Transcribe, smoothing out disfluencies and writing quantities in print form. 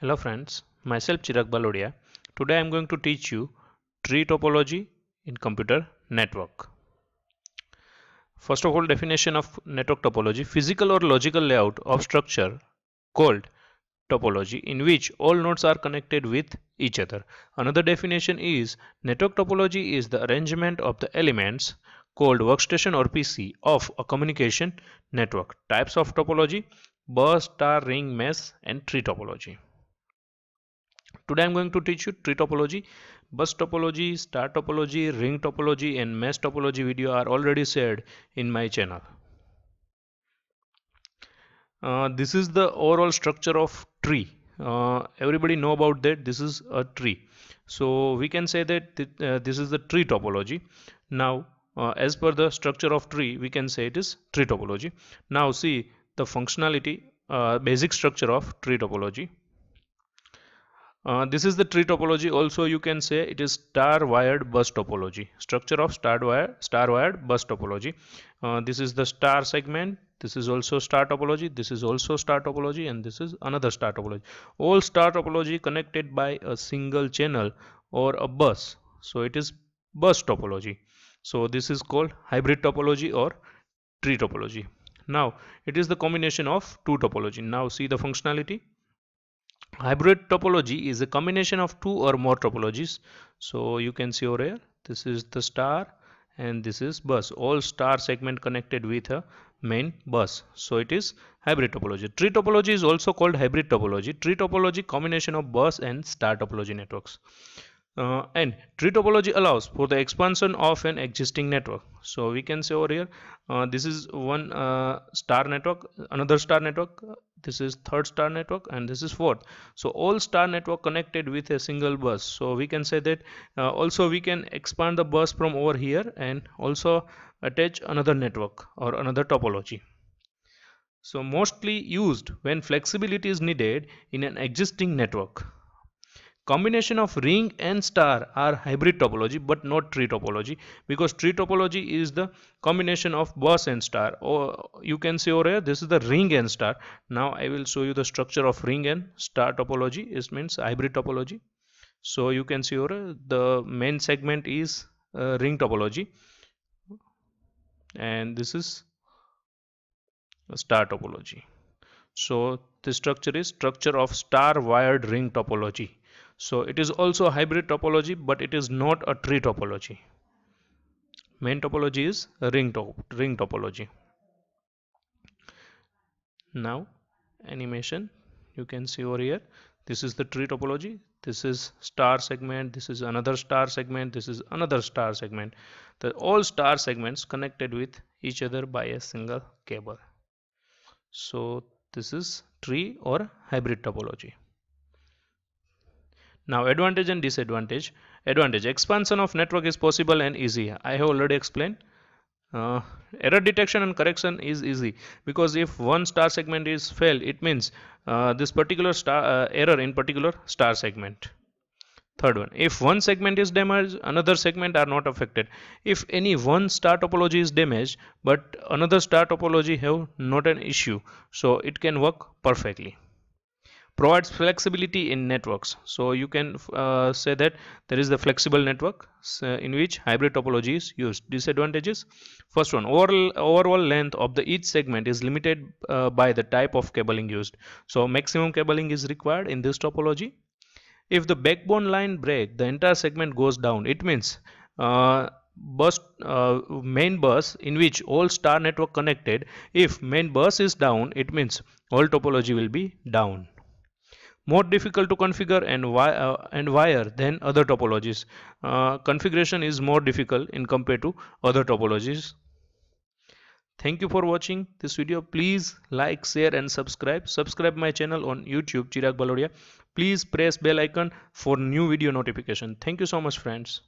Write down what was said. Hello friends, myself Chirag Bhalodia. Today I am going to teach you tree topology in computer network. First of all, definition of network topology: physical or logical layout of structure called topology in which all nodes are connected with each other. Another definition is network topology is the arrangement of the elements called workstation or PC of a communication network. Types of topology: bus, star, ring, mesh and tree topology. Today I am going to teach you tree topology. Bus topology, star topology, ring topology and mesh topology video are already shared in my channel. This is the overall structure of tree. Everybody know about that. This is a tree. So we can say that this is the tree topology. Now as per the structure of tree, we can say it is tree topology. Now see the functionality, basic structure of tree topology. This is the tree topology. Also you can say it is star wired bus topology. Structure of star wired bus topology. This is the star segment. This is also star topology. This is also star topology and this is another star topology. All star topology connected by a single channel or a bus. So it is bus topology. So this is called hybrid topology or tree topology. Now it is the combination of two topology. Now see the functionality. Hybrid topology is a combination of two or more topologies. So you can see over here, this is the star and this is bus. All star segment connected with a main bus. So it is hybrid topology. Tree topology is also called hybrid topology. Tree topology combination of bus and star topology networks. And tree topology allows for the expansion of an existing network. So we can say over here, this is one star network, another star network, this is third star network and this is fourth. So all star network connected with a single bus. So we can say that also we can expand the bus from over here and also attach another network or another topology. So mostly used when flexibility is needed in an existing network. Combination of ring and star are hybrid topology but not tree topology, because tree topology is the combination of bus and star, or you can see over here this is the ring and star. Now I will show you the structure of ring and star topology. It means hybrid topology. So you can see over here the main segment is ring topology and this is a star topology. So the structure is structure of star wired ring topology. So it is also hybrid topology but it is not a tree topology. Main topology is ring topology. Now animation, you can see over here, this is the tree topology, this is star segment, this is another star segment, this is another star segment. The all star segments connected with each other by a single cable. So this is tree or hybrid topology. Now advantage and disadvantage. Advantage: expansion of network is possible and easy. I have already explained. Error detection and correction is easy, because if one star segment is failed, it means this particular star error in particular star segment. Third one, if one segment is damaged, another segment are not affected. If any one star topology is damaged but another star topology have not an issue, so it can work perfectly. Provides flexibility in networks. So you can say that there is the flexible network in which hybrid topology is used. Disadvantages: first one, overall length of the each segment is limited by the type of cabling used. So maximum cabling is required in this topology. If the backbone line breaks, the entire segment goes down. It means main bus in which all star network connected, if main bus is down, it means all topology will be down. More difficult to configure and wire than other topologies. Configuration is more difficult in compared to other topologies. Thank you for watching this video. Please like, share and subscribe. Subscribe my channel on YouTube, Chirag Bhalodia. Please press bell icon for new video notification. Thank you so much friends.